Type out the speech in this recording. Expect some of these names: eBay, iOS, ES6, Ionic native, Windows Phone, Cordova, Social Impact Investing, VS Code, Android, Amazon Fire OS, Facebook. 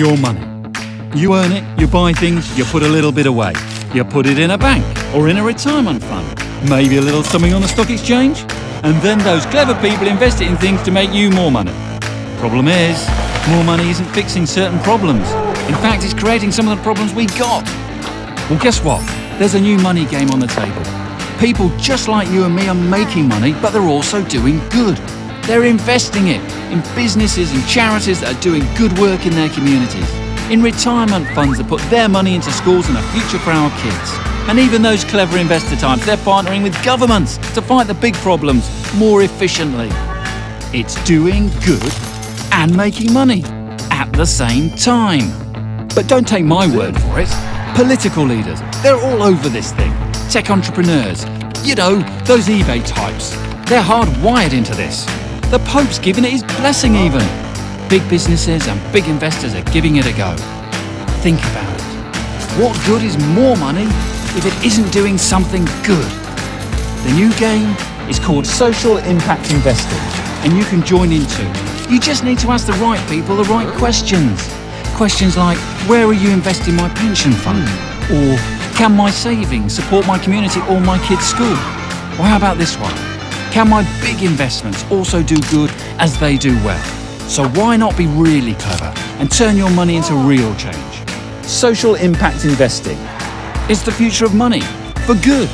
your money. You earn it, you buy things, you put a little bit away. You put it in a bank or in a retirement fund, maybe a little something on the stock exchange, and then those clever people invest it in things to make you more money. Problem is, more money isn't fixing certain problems. In fact, it's creating some of the problems we got. Well, guess what? There's a new money game on the table. People just like you and me are making money, but they're also doing good. They're investing it in businesses and charities that are doing good work in their communities, in retirement funds that put their money into schools and a future for our kids. And even those clever investor types, they're partnering with governments to fight the big problems more efficiently. It's doing good and making money at the same time. But don't take my word for it. Political leaders, they're all over this thing. Tech entrepreneurs, you know, those eBay types. They're hardwired into this. The Pope's giving it his blessing even. Big businesses and big investors are giving it a go. Think about it. What good is more money if it isn't doing something good? The new game is called Social Impact Investing, and you can join in too. You just need to ask the right people the right questions. Questions like, where are you investing my pension fund? Or, can my savings support my community or my kids' school? Or how about this one? Can my big investments also do good as they do well? So why not be really clever and turn your money into real change? Social Impact Investing is the future of money for good.